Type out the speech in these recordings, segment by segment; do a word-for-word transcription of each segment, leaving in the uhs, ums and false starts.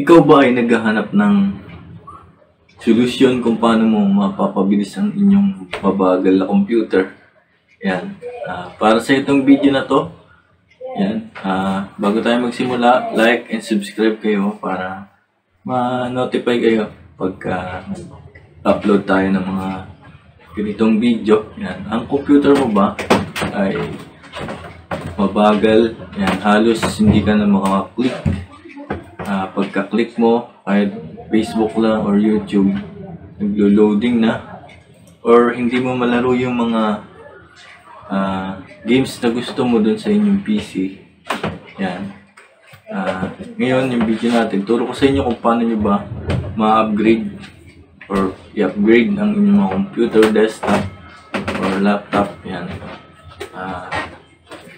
Ikaw ba ay naghahanap ng solusyon kung paano mo mapapabilis ang inyong mabagal na computer? Yan. Uh, para sa itong video na to, yan. Uh, bago tayo magsimula, like and subscribe kayo para ma-notify kayo pagka upload tayo ng mga ganitong video. Yan. Ang computer mo ba ay mabagal? Yan. Halos hindi ka na makaka-click. Uh, pagka-click mo, kahit Facebook lang or YouTube, naglo-loading na. Or hindi mo malaro yung mga uh, games na gusto mo dun sa inyong P C. Yan. Uh, ngayon, yung video natin, turo ko sa inyo kung paano nyo ba ma-upgrade or i-upgrade ang inyong mga computer, desktop, or laptop. Yan. Uh,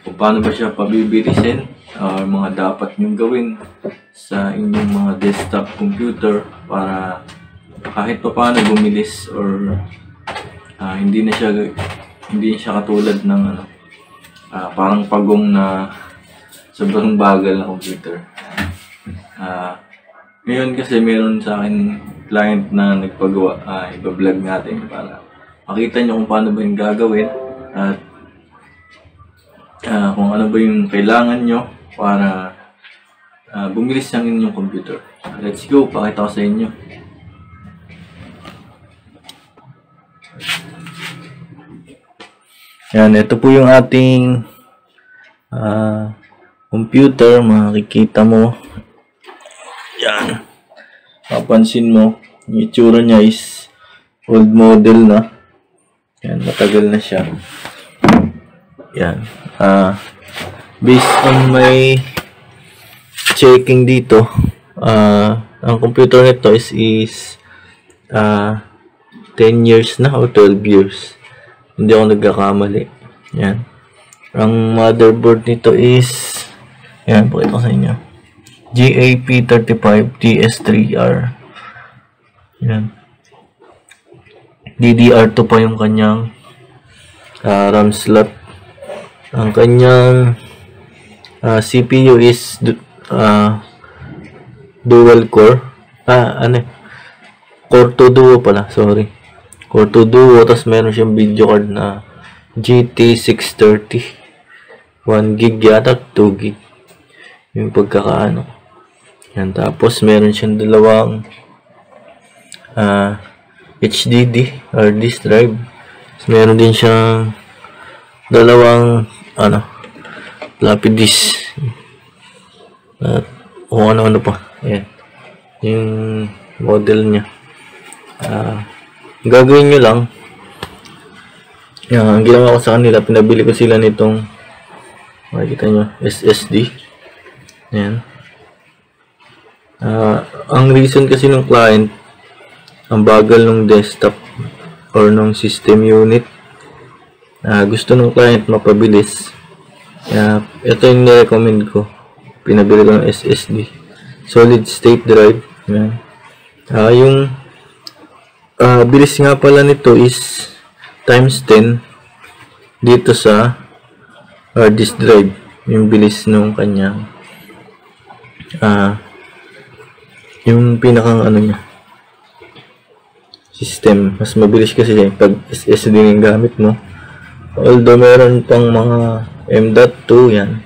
kung paano ba siya pabibilisin, or mga dapat nyong gawin sa inyong mga desktop computer para kahit pa paano bumilis or uh, hindi na siya hindi na siya katulad ng ano, uh, parang pagong na sobrang bagal na computer. Uh, ngayon kasi meron sa akin client na nagpagawa, uh, iba-vlog natin para makita nyo kung paano ba yung gagawin at uh, kung ano ba yung kailangan nyo para uh, bumilis ang inyong computer. Let's go, pakita ko sa inyo. Yan, ito po yung ating uh, computer, makikita mo. Yan. Papansin mo, yung itsura niya is old model na. Yan, matagal na siya. Yan. Ah, uh, based on my checking dito, uh, ang computer nito is, is uh, ten years na o twelve years. Hindi ako nagkakamali. Yan. Ang motherboard nito is, yan, pakita ko sa inyo, G A P thirty-five D S three R. Yan. D D R two pa yung kanyang uh, RAM slot. Ang kanyang Uh, C P U is uh, dual core. Ah, ano? Core two Duo pala, sorry. Core two Duo, tapos meron siyang video card na G T six thirty. one gig yata, two gig. Yung pagkakaano. Yan, tapos meron siyang dalawang uh, H D D or disk drive. Tapos meron din siyang dalawang ano, floppy disk at o ano-ano pa. Ayan. Yung model niya. Uh, gagawin nyo lang. Ayan, ang ginawa ko sa kanila, pinabili ko sila nitong, makikita nyo, S S D. Ayan. Uh, ang reason kasi ng client, ang bagal ng desktop or ng system unit. Uh, gusto ng client mapabilis. Kaya, ito yung na-recommend ko. Pinabili ko ng S S D. Solid state drive. Yan. Uh, yung uh, bilis nga pala nito is times ten dito sa hard disk drive. Yung bilis nung kanya. Uh, yung pinakang ano niya, system. Mas mabilis kasi siya pag S S D yung gamit mo. Although meron pang mga M dot two yan.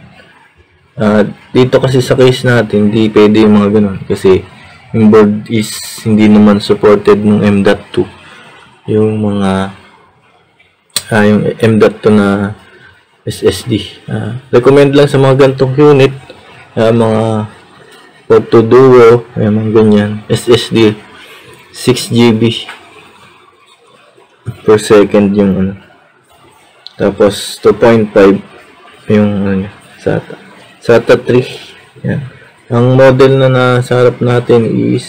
Uh, dito kasi sa case natin, hindi pwede yung mga ganun. Kasi yung board is hindi naman supported ng M dot two. Yung mga uh, yung M dot two na S S D. Uh, recommend lang sa mga ganitong unit, uh, mga Core two Duo, yung mga ganyan. S S D, six G B per second yung ano. Tapos two point five yung ano, SATA. SATA three. Yan. Ang model na nasa harap natin is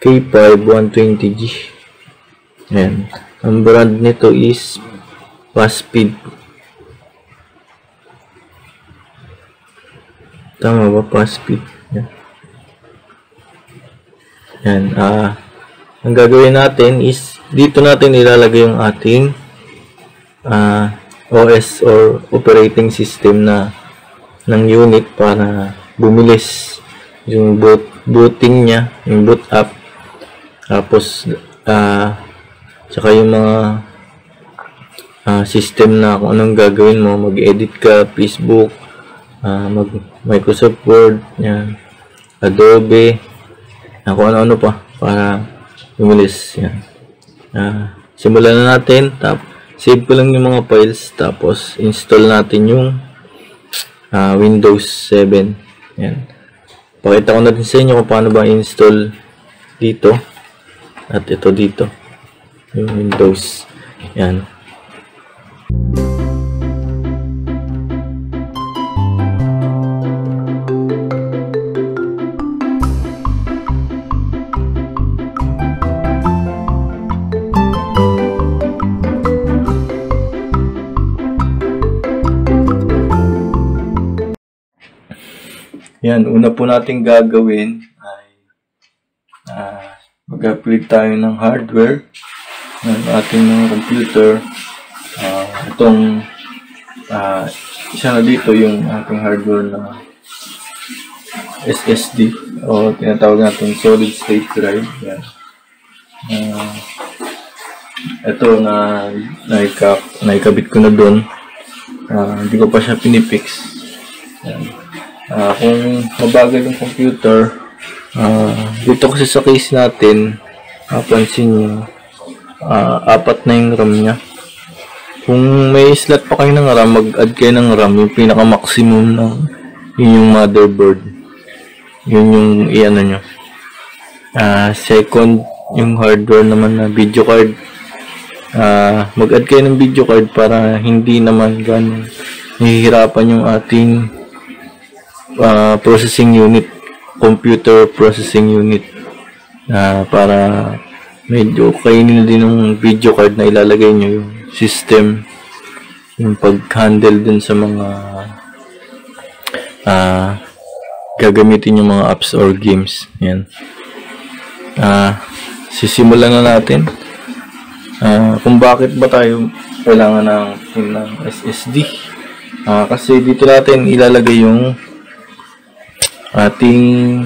K five one twenty G. Yan. Ang brand nito is Fast Speed. Tama ba? Fast Speed. Yan. Yan. Ah, ang gagawin natin is dito natin ilalagay yung ating Uh, O S or operating system na ng unit para bumilis yung boot booting niya, yung boot up, tapos uh, tsaka yung mga uh, system na kung anong gagawin mo, mag-edit ka, Facebook, uh, mag Microsoft Word, yan, Adobe, uh, kung ano-ano pa para umilis. Yan, uh, simulan na natin. Tap save ko lang yung mga files, tapos install natin yung uh, Windows seven. Yan, pakita ko natin sa inyo kung paano ba install dito at ito dito yung Windows. Yan, yan, una po natin gagawin ay uh, mag-upgrade tayo ng hardware ng ating computer. Uh, itong uh, isa na dito yung ating hardware na S S D o tinatawag natin solid state drive. Yan. Uh, ito na naikabit ko na doon. Uh, hindi ko pa siya pinipix. Yan. Uh, kung mabagal yung computer, uh, dito kasi sa case natin, napansin nyo, uh, apat na yung RAM nya. Kung may slot pa kayo ng RAM, mag-add kayo ng RAM, yung pinaka-maximum ng yung motherboard. Yun yung i-ano nyo. Uh, second, yung hardware naman na video card. Uh, mag-add kayo ng video card para hindi naman ganun nahihirapan yung ating Uh, processing unit, computer processing unit, uh, para medyo kainin na din ng video card na ilalagay nyo yung system, yung pag-handle dun sa mga uh, gagamitin yung mga apps or games. Yan, uh, sisimulan na natin uh, kung bakit ba tayo kailangan ng, ng S S D. Uh, kasi dito natin ilalagay yung ating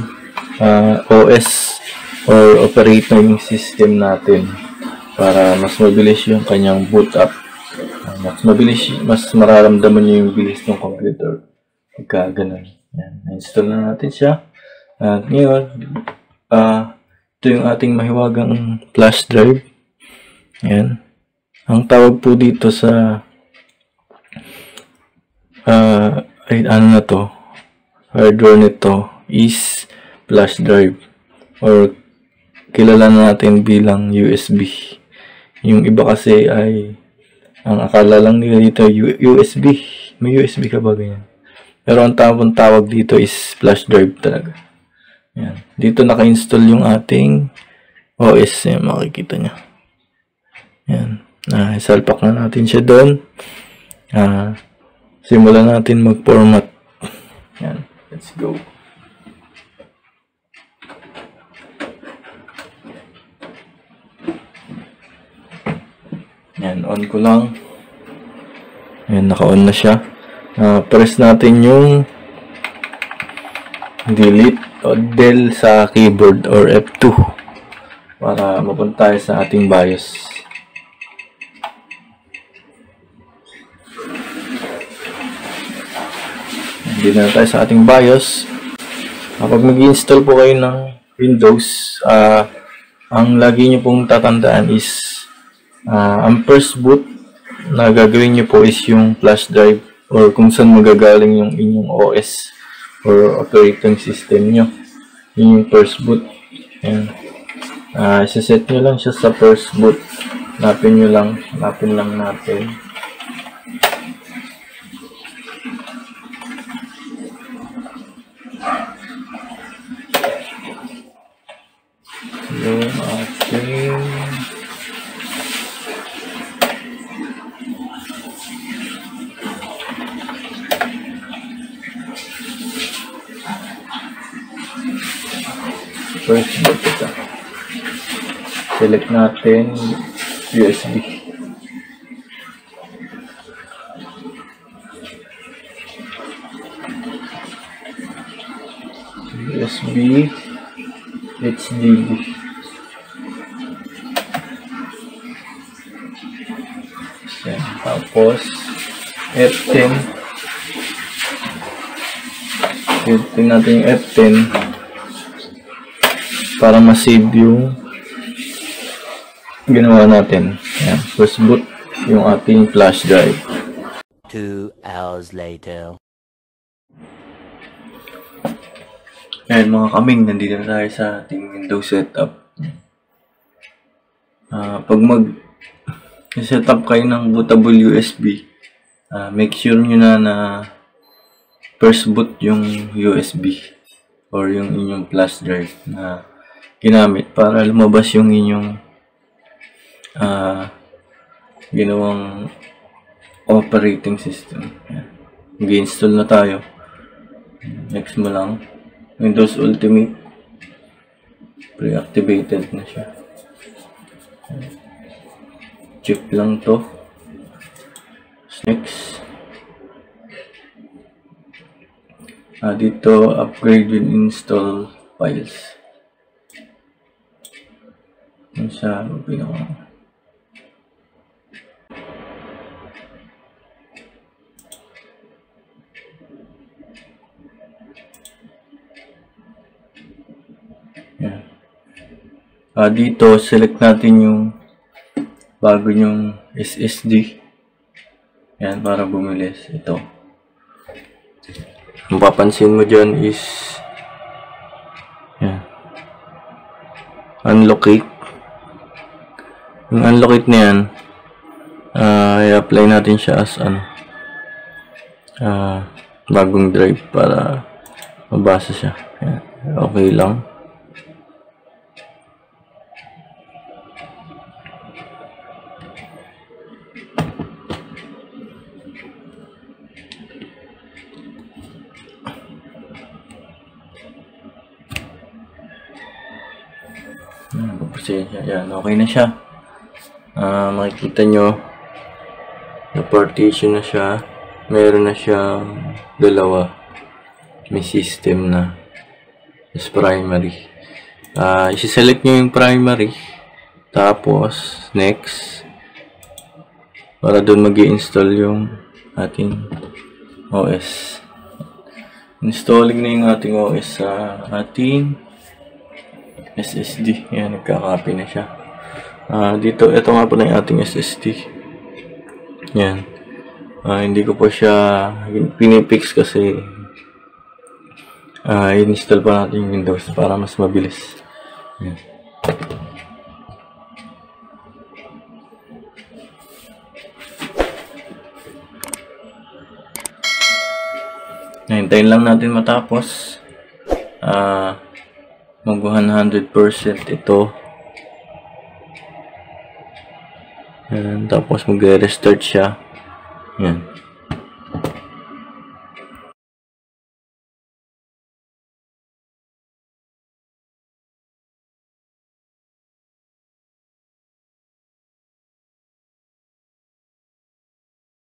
uh, O S or operating system natin para mas mabilis yung kanyang boot up. Uh, mas mabilis, mas mararamdaman nyo yung bilis ng computer. Pagka ganun. Yan, install na natin siya. At ngayon, uh, ito yung ating mahiwagang flash drive. Yan. Ang tawag po dito sa uh, ay, ano na to? Hardware nito is flash drive or kilala na natin bilang U S B. Yung iba kasi ay ang akala lang nila dito U S B. May U S B ka ba ganyan? Pero ang tamang tawag dito is flash drive talaga. Yan. Dito naka-install yung ating O S. Yan, makikita nyo. Yan. Ah, isalpak na natin siya doon. Ah, simulan natin mag-format. Yan. Let's go. Yan, on ko lang. Yan, naka-on na siya. Uh, press natin yung delete o del sa keyboard or F two para mapunta tayo sa ating BIOS. Dito na tayo sa ating BIOS. Kapag mag-install po kayo ng Windows, uh, ang lagi nyo pong tatandaan is uh, ang first boot na gagawin nyo po is yung flash drive or kung saan magagaling yung inyong O S or operating system nyo. Yun yung first boot. Ayan. Uh, isaset nyo lang siya sa first boot. Hanapin nyo lang. Hanapin lang natin. Yung ating first boot ito. Select natin U S B. U S B, H D D. Yan, tapos F ten. Pindutin natin yung F ten para ma-save yung ginawa natin. Yan, first boot yung ating flash drive. two hours later. Ayan mga kaming, nandito na tayo sa ating Windows setup. Uh, pag mag set up kayo ng bootable U S B, uh, make sure nyo na na first boot yung U S B or yung inyong flash drive na ginamit para lumabas yung inyong uh, ginawang operating system. Mag-install na tayo. Next mo lang Windows Ultimate, pre-activated na siya. Check lang to. Next. Ah, dito upgrade with install files. Yan siya, pinawa. Yan. Ah, dito select natin yung bago yung S S D. Ayan, para bumilis. Ito. Ang papansin mo dyan is ayan. Unlocate. Yung unlocate na yan, uh, i-apply natin siya as ano, uh, bagong drive para mabasa siya. Ayan. Okay lang. Ayan, okay na siya. Uh, makikita nyo, na-partition na siya. Meron na siyang dalawa. May system na. Is primary. Uh, isi-select nyo yung primary. Tapos, next. Para dun mag-i-install yung ating O S. Installing na yung ating O S sa ating S S D. Ayan, nagka-copy na siya. Uh, dito, ito nga po na yung ating S S D. Ayan. Uh, hindi ko po siya pinipix kasi uh, i-install pa natin yung Windows para mas mabilis. Ayan. Nahintayin lang natin matapos. Ah... Uh, mag one hundred percent ito. Ayan, tapos mag-restart siya. Ayan.